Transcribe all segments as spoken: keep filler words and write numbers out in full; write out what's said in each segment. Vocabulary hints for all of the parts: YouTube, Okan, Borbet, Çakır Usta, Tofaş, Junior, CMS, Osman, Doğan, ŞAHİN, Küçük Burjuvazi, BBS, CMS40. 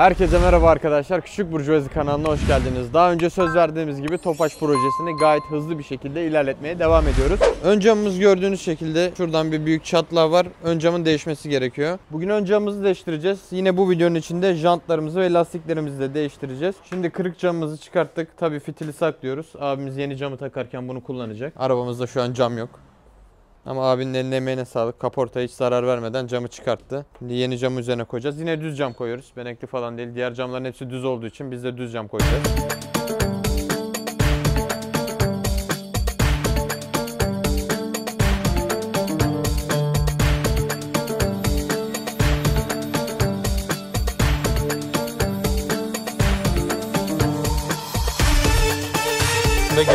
Herkese merhaba arkadaşlar, Küçük Burjuvazi kanalına hoş geldiniz. Daha önce söz verdiğimiz gibi Tofaş projesini gayet hızlı bir şekilde ilerletmeye devam ediyoruz. Ön camımız gördüğünüz şekilde şuradan bir büyük çatlağı var. Ön camın değişmesi gerekiyor. Bugün ön camımızı değiştireceğiz. Yine bu videonun içinde jantlarımızı ve lastiklerimizi de değiştireceğiz. Şimdi kırık camımızı çıkarttık. Tabii fitili saklıyoruz. Abimiz yeni camı takarken bunu kullanacak. Arabamızda şu an cam yok. Ama abinin eline emeğine sağlık. Kaportaya hiç zarar vermeden camı çıkarttı. Şimdi yeni camı üzerine koyacağız. Yine düz cam koyuyoruz. Benekli falan değil. Diğer camların hepsi düz olduğu için biz de düz cam koyacağız.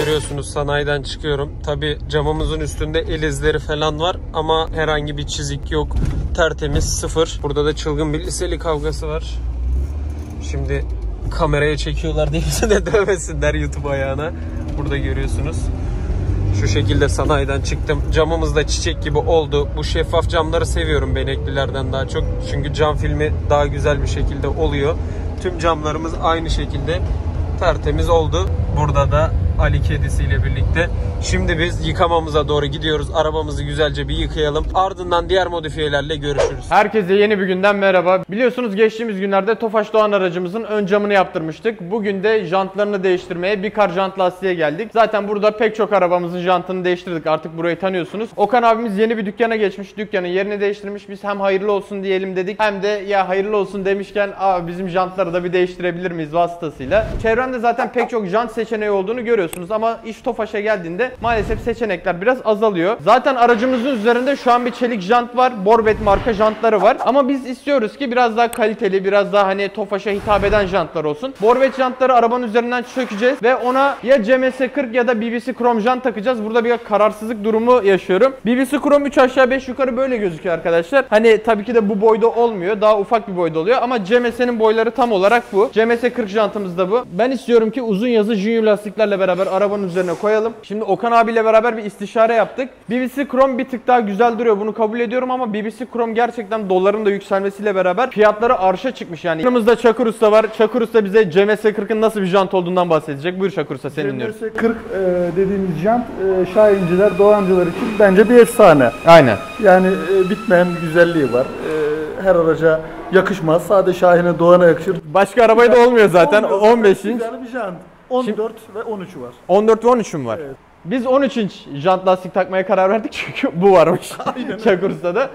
Görüyorsunuz, sanayiden çıkıyorum. Tabi camımızın üstünde el izleri falan var ama herhangi bir çizik yok. Tertemiz, sıfır. Burada da çılgın bir liseli kavgası var. Şimdi kameraya çekiyorlar diye bize de dövmesinler YouTube ayağına. Burada görüyorsunuz. Şu şekilde sanayiden çıktım. Camımız da çiçek gibi oldu. Bu şeffaf camları seviyorum beneklilerden daha çok. Çünkü cam filmi daha güzel bir şekilde oluyor. Tüm camlarımız aynı şekilde tertemiz oldu. Burada da Ali kedisiyle birlikte. Şimdi biz yıkamamıza doğru gidiyoruz. Arabamızı güzelce bir yıkayalım. Ardından diğer modifiyelerle görüşürüz. Herkese yeni bir günden merhaba. Biliyorsunuz geçtiğimiz günlerde Tofaş Doğan aracımızın ön camını yaptırmıştık. Bugün de jantlarını değiştirmeye bir kar jant lastiğe geldik. Zaten burada pek çok arabamızın jantını değiştirdik. Artık burayı tanıyorsunuz. Okan abimiz yeni bir dükkana geçmiş. Dükkanın yerini değiştirmiş. Biz hem hayırlı olsun diyelim dedik. Hem de ya hayırlı olsun demişken Aa, bizim jantları da bir değiştirebilir miyiz vasıtasıyla. Çevremde zaten pek çok jant seçeneği olduğunu görüyoruz. Ama iş Tofaş'a geldiğinde maalesef seçenekler biraz azalıyor. Zaten aracımızın üzerinde şu an bir çelik jant var. Borbet marka jantları var. Ama biz istiyoruz ki biraz daha kaliteli, biraz daha hani Tofaş'a hitap eden jantlar olsun. Borbet jantları arabanın üzerinden çökeceğiz ve ona ya C M S kırk ya da B B S krom jant takacağız. Burada bir kararsızlık durumu yaşıyorum. B B S krom üç aşağı beş yukarı böyle gözüküyor arkadaşlar. Hani tabii ki de bu boyda olmuyor. Daha ufak bir boyda oluyor ama C M S'nin boyları tam olarak bu. C M S kırk jantımız da bu. Ben istiyorum ki uzun yazı Junior lastiklerle beraber arabanın üzerine koyalım. Şimdi Okan abiyle beraber bir istişare yaptık. B B S krom bir tık daha güzel duruyor. Bunu kabul ediyorum ama B B S krom gerçekten doların da yükselmesiyle beraber fiyatları arşa çıkmış yani. Yanımızda Çakır Usta var. Çakır Usta bize C M S kırkın nasıl bir jant olduğundan bahsedecek. Buyur Çakır Usta, seni dinliyoruz. C M S kırk dediğimiz jant şahinciler, doğancılar için bence bir efsane. Aynen. Yani bitmeyen güzelliği var. Her araca yakışmaz. Sadece Şahin'e, Doğan'a yakışır. Başka arabaya da olmuyor zaten. on beş inç. Güzel bir jant. on dört ve on üçü var. on dört ve on üçü mü var? Evet. Biz on üç inç jant lastik takmaya karar verdik çünkü bu varmış Çakır Usta'da.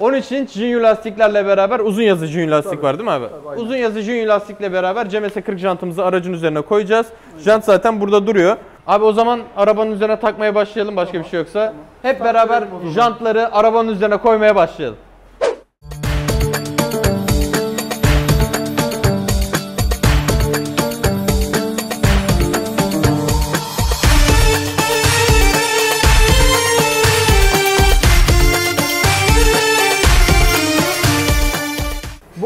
on üç inç Junior lastiklerle beraber uzun yazı Junior lastik tabii, var değil mi abi? Tabii, uzun yazı Junior lastikle beraber C M S kırk jantımızı aracın üzerine koyacağız. Aynen. Jant zaten burada duruyor. Abi o zaman arabanın üzerine takmaya başlayalım başka tamam, bir şey yoksa. Tamam. Hep Taklayalım beraber jantları arabanın üzerine koymaya başlayalım.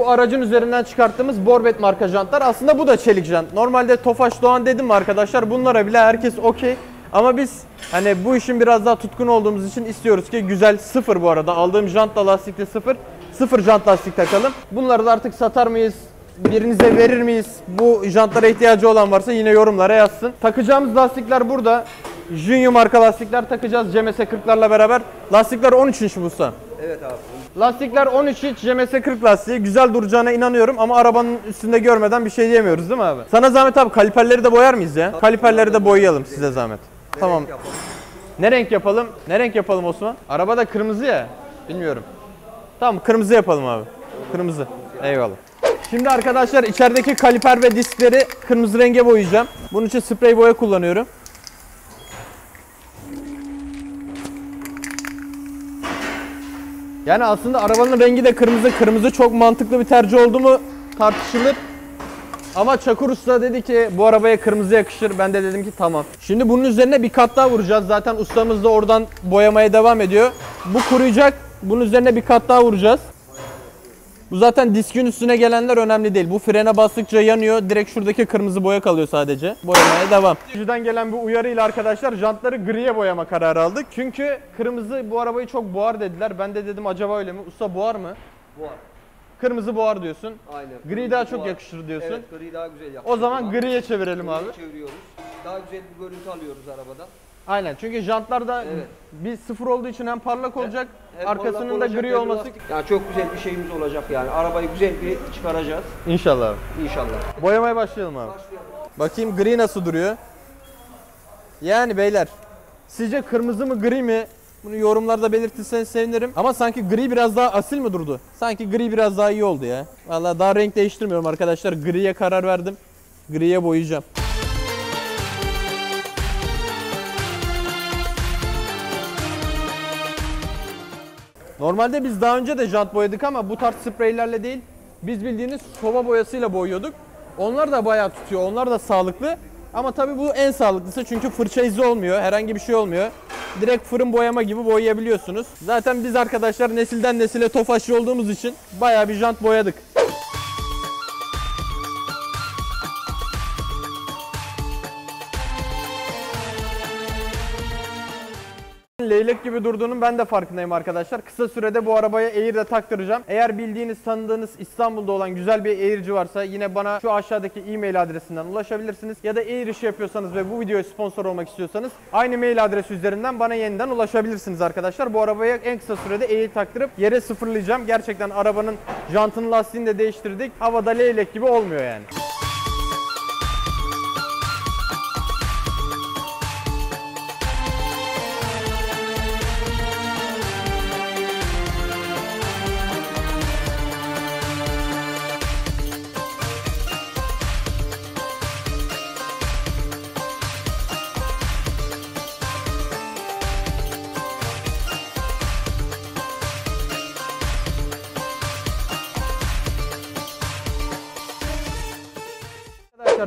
Aracın üzerinden çıkarttığımız Borbet marka jantlar. Aslında bu da çelik jant. Normalde Tofaş Doğan dedim mi arkadaşlar? Bunlara bile herkes okey. Ama biz hani bu işin biraz daha tutkun olduğumuz için istiyoruz ki güzel sıfır bu arada. Aldığım jantla lastikte sıfır. Sıfır jant lastik takalım. Bunları da artık satar mıyız? Birinize verir miyiz? Bu jantlara ihtiyacı olan varsa yine yorumlara yazsın. Takacağımız lastikler burada. Junior marka lastikler takacağız C M S kırklarla beraber. Lastikler on üç inç Musa. Evet abi. Lastikler on üç inç C M S kırk lastiği. Güzel duracağına inanıyorum ama arabanın üstünde görmeden bir şey diyemiyoruz değil mi abi? Sana zahmet abi, kaliperleri de boyar mıyız ya? Kaliperleri de boyayalım size zahmet. Ne tamam. Renk ne renk yapalım? Ne renk yapalım Osman? Arabada kırmızı ya. Bilmiyorum. Tamam, kırmızı yapalım abi. Kırmızı. Eyvallah. Şimdi arkadaşlar içerideki kaliper ve diskleri kırmızı renge boyayacağım. Bunun için sprey boya kullanıyorum. Yani aslında arabanın rengi de kırmızı. Kırmızı çok mantıklı bir tercih oldu mu tartışılır. Ama Çakır Usta dedi ki bu arabaya kırmızı yakışır. Ben de dedim ki tamam. Şimdi bunun üzerine bir kat daha vuracağız. Zaten ustamız da oradan boyamaya devam ediyor. Bu kuruyacak. Bunun üzerine bir kat daha vuracağız. Bu zaten diskin üstüne gelenler önemli değil. Bu frene bastıkça yanıyor. Direkt şuradaki kırmızı boya kalıyor sadece. Boyamaya devam. Önceden gelen bir uyarıyla arkadaşlar jantları griye boyama kararı aldık. Çünkü kırmızı bu arabayı çok boğar dediler. Ben de dedim acaba öyle mi? Usta boğar mı? Boğar. Kırmızı boğar diyorsun. Aynen. Gri daha çok boğar. Yakışır diyorsun. Evet, gri daha güzel yakışır. O zaman bana. Griye çevirelim griye abi. Çeviriyoruz. Daha güzel bir görüntü alıyoruz arabadan. Aynen, çünkü jantlar da evet. bir sıfır olduğu için hem parlak olacak, hem arkasının parlak da gri olacak, olması... Yani çok güzel bir şeyimiz olacak yani. Arabayı güzel bir çıkaracağız. İnşallah. İnşallah. Boyamaya başlayalım abi. Başlayalım. Bakayım gri nasıl duruyor? Yani beyler, sizce kırmızı mı gri mi? Bunu yorumlarda belirtirseniz sevinirim. Ama sanki gri biraz daha asil mi durdu? Sanki gri biraz daha iyi oldu ya. Vallahi daha renk değiştirmiyorum arkadaşlar. Griye karar verdim. Griye boyayacağım. Normalde biz daha önce de jant boyadık ama bu tarz spreylerle değil. Biz bildiğiniz soba boyasıyla boyuyorduk. Onlar da bayağı tutuyor. Onlar da sağlıklı. Ama tabii bu en sağlıklısı çünkü fırça izi olmuyor. Herhangi bir şey olmuyor. Direkt fırın boyama gibi boyayabiliyorsunuz. Zaten biz arkadaşlar nesilden nesile Tofaşçı olduğumuz için bayağı bir jant boyadık. Leylek gibi durduğunun ben de farkındayım arkadaşlar. Kısa sürede bu arabaya air de taktıracağım. Eğer bildiğiniz, tanıdığınız İstanbul'da olan güzel bir airci varsa yine bana şu aşağıdaki e-mail adresinden ulaşabilirsiniz. Ya da air işi yapıyorsanız ve bu videoya sponsor olmak istiyorsanız aynı mail adresi üzerinden bana yeniden ulaşabilirsiniz arkadaşlar. Bu arabaya en kısa sürede air taktırıp yere sıfırlayacağım. Gerçekten arabanın jantını, lastiğini de değiştirdik. Havada leylek gibi olmuyor yani.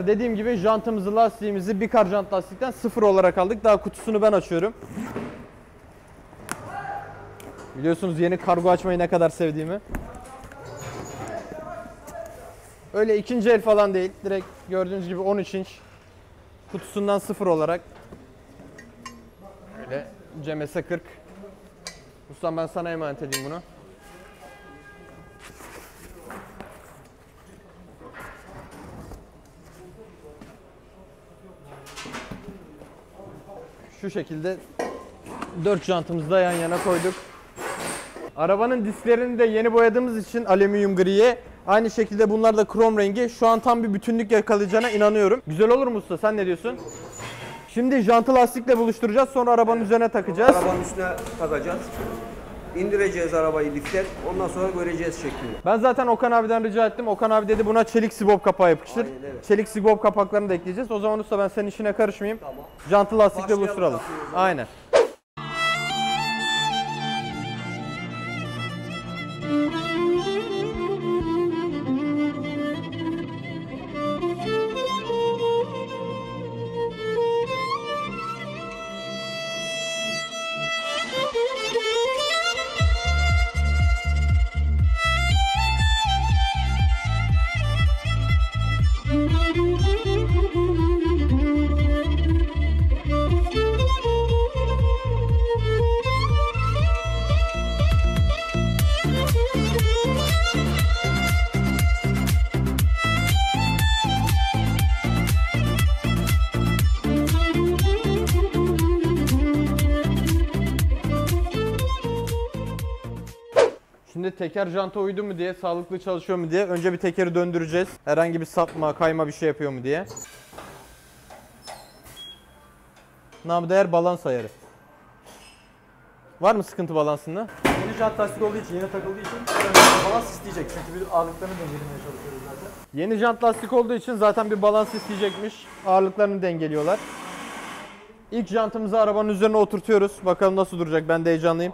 Dediğim gibi jantımızı, lastiğimizi bir kar jant lastikten sıfır olarak aldık. Daha kutusunu ben açıyorum. Biliyorsunuz yeni kargo açmayı ne kadar sevdiğimi. Öyle ikinci el falan değil. Direkt gördüğünüz gibi on üç inç kutusundan sıfır olarak. Böyle C M S kırk. Ustam ben sana emanet edeyim bunu. Şu şekilde dört jantımızı da yan yana koyduk. Arabanın disklerini de yeni boyadığımız için alüminyum griye. Aynı şekilde bunlar da krom rengi. Şu an tam bir bütünlük yakalayacağına inanıyorum. Güzel olur mu usta? Sen ne diyorsun? Şimdi jantı lastikle buluşturacağız. Sonra arabanın üzerine takacağız. Arabanın üstüne takacağız. İndireceğiz arabayı liften. Ondan sonra göreceğiz şeklini. Ben zaten Okan abiden rica ettim. Okan abi dedi buna çelik sibop kapağı yapıştır. Aynen, evet. Çelik sibop kapaklarını da ekleyeceğiz. O zaman usta ben senin işine karışmayayım. Tamam. Jantı lastikle buluşturalım. Aynen. Şimdi teker janta uydu mu diye, sağlıklı çalışıyor mu diye önce bir tekeri döndüreceğiz. Herhangi bir sapma, kayma bir şey yapıyor mu diye. Namıdeğer balans ayarı. Var mı sıkıntı balansında? Yeni jant lastik olduğu için, yeni takıldığı için balans isteyecek. Çünkü bir ağırlıklarını dengelemeye çalışıyoruz zaten. Yeni jant lastik olduğu için zaten bir balans isteyecekmiş. Ağırlıklarını dengeliyorlar. İlk jantımızı arabanın üzerine oturtuyoruz. Bakalım nasıl duracak, ben de heyecanlıyım.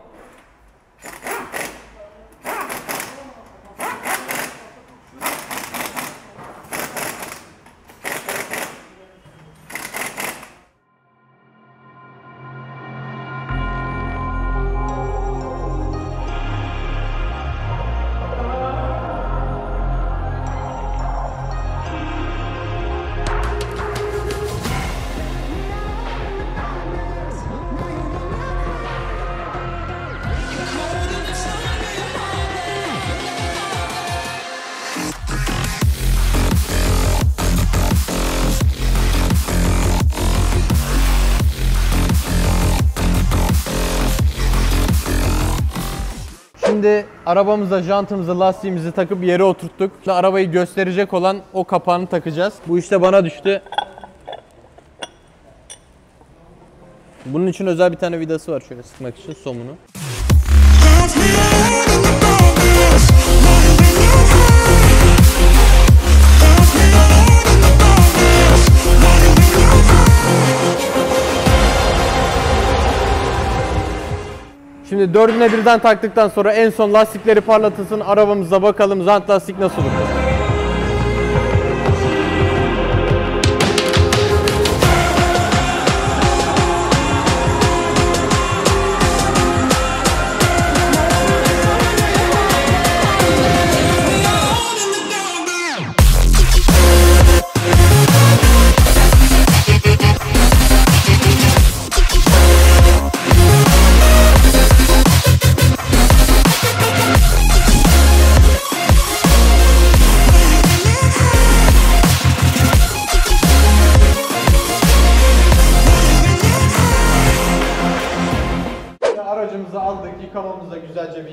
Şimdi arabamıza jantımızı, lastiğimizi takıp yere oturttuk. Şimdi arabayı gösterecek olan o kapağını takacağız. Bu işte bana düştü. Bunun için özel bir tane vidası var şöyle sıkmak için somunu. Şimdi dördüne birden taktıktan sonra en son lastikleri parlatılsın, arabamıza bakalım jant lastik nasıl olur.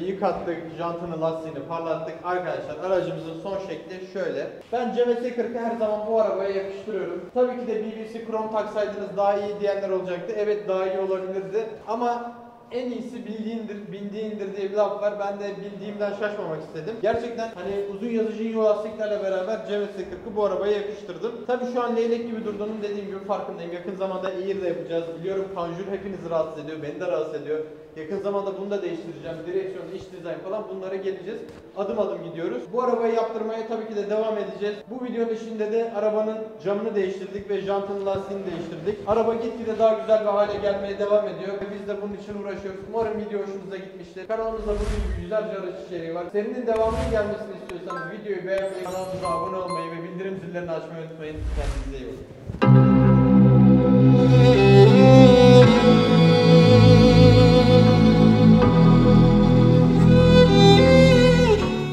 Yıkattık, jantını, lastiğini parlattık. Arkadaşlar aracımızın son şekli şöyle. Ben C M S kırk'ı her zaman bu arabaya yakıştırıyorum. Tabii ki de B B S krom taksaydınız daha iyi diyenler olacaktı. Evet, daha iyi olabilirdi. Ama en iyisi bildiğindir, bildiğindir diye bir laf var. Ben de bildiğimden şaşmamak istedim. Gerçekten hani uzun yazıcı yol lastiklerle beraber C M S kırk'ı bu arabaya yakıştırdım. Tabii şu an leylek gibi durduğunun dediğim gibi farkındayım. Yakın zamanda Air'de yapacağız. Biliyorum panjur hepinizi rahatsız ediyor, beni de rahatsız ediyor. Yakın zamanda bunu da değiştireceğim. Direksiyon, iç dizayn falan, bunlara geleceğiz. Adım adım gidiyoruz. Bu arabayı yaptırmaya tabii ki de devam edeceğiz. Bu videonun içinde de arabanın camını değiştirdik ve jantının lastiğini değiştirdik. Araba gitgide daha güzel bir hale gelmeye devam ediyor. Ve biz de bunun için uğraşıyoruz. Umarım video hoşunuza gitmiştir. Kanalımızda bugün yüzlerce araç içeriği var. Serinin devamının gelmesini istiyorsanız videoyu beğenmeyi, kanalımıza abone olmayı ve bildirim zillerini açmayı unutmayın. Kendinize iyi bakın.